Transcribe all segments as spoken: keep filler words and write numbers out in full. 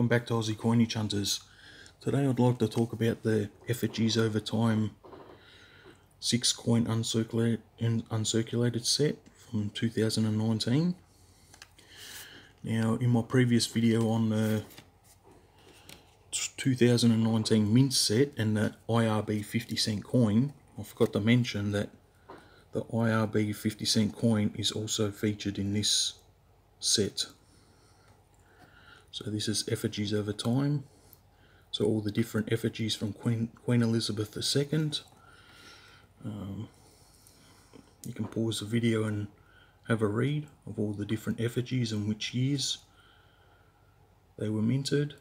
Welcome back to Aussie Coinage Hunters. Today I'd like to talk about the Effigies Over Time six Coin uncirculated, uncirculated set from two thousand nineteen. Now, in my previous video on the two thousand nineteen mint set and the I R B fifty cent coin, I forgot to mention that the I R B fifty cent coin is also featured in this set. So this is Effigies Over Time. So all the different effigies from Queen, Queen Elizabeth the Second. Um, you can pause the video and have a read of all the different effigies and which years they were minted.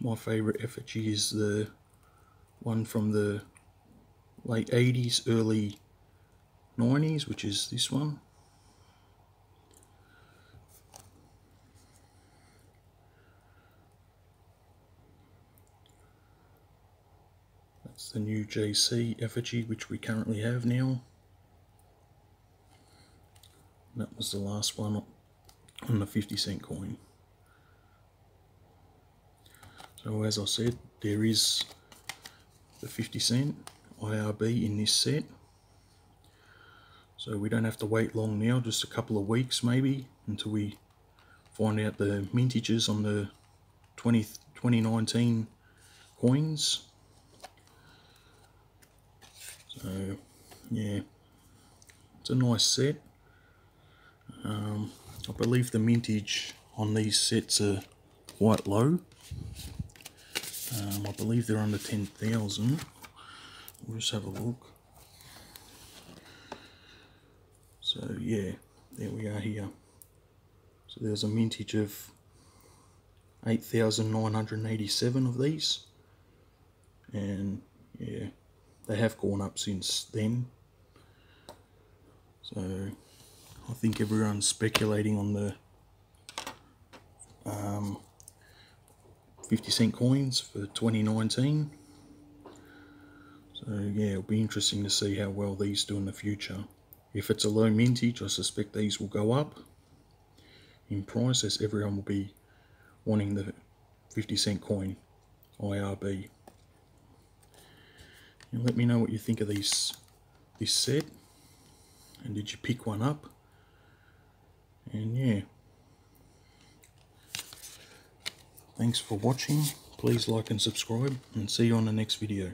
My favourite effigy is the one from the late eighties, early nineties, which is this one. That's the new J C effigy, which we currently have now. And that was the last one on the fifty cent coin. So as I said, there is the fifty cent I R B in this set, so we don't have to wait long now, just a couple of weeks maybe until we find out the mintages on the twenty, twenty nineteen coins. So yeah, it's a nice set. um, I believe the mintage on these sets are quite low. um, I believe they're under ten thousand. We'll just have a look. So yeah, there we are here. So there's a mintage of eight thousand nine hundred eighty-seven of these, and yeah, they have gone up since then. So I think everyone's speculating on the um, fifty cent coins for twenty nineteen. So yeah, it'll be interesting to see how well these do in the future. If it's a low mintage, I suspect these will go up in price as everyone will be wanting the fifty cent coin I R B. And let me know what you think of these, this set, and did you pick one up? And yeah, thanks for watching. Please like and subscribe, and see you on the next video.